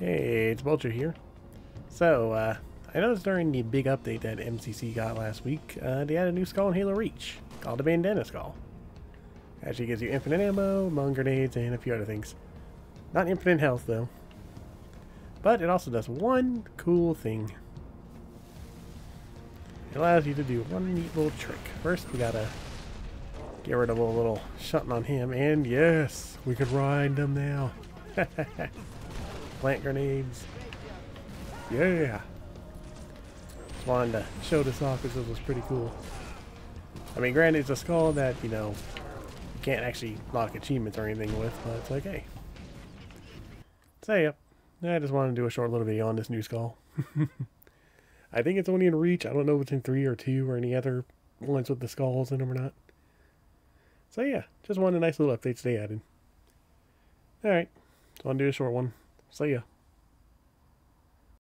Hey, it's Vulture here. So, I noticed during the big update that MCC got last week, they added a new skull in Halo Reach, called the Bandana Skull. Actually gives you infinite ammo, long grenades, and a few other things. Not infinite health, though. But it also does one cool thing. It allows you to do one neat little trick. First, we gotta get rid of a little shunting on him, and yes, we could ride them now. Plant grenades. Yeah! Just wanted to show this off because it was pretty cool. I mean, granted, it's a skull that, you know, you can't actually lock achievements or anything with, but it's like, hey. So, yeah. I just wanted to do a short little video on this new skull. I think it's only in Reach. I don't know if it's in 3 or 2 or any other ones with the skulls in them or not. So, yeah. Just wanted a nice little update today added. Alright. Just wanted to do a short one. See ya.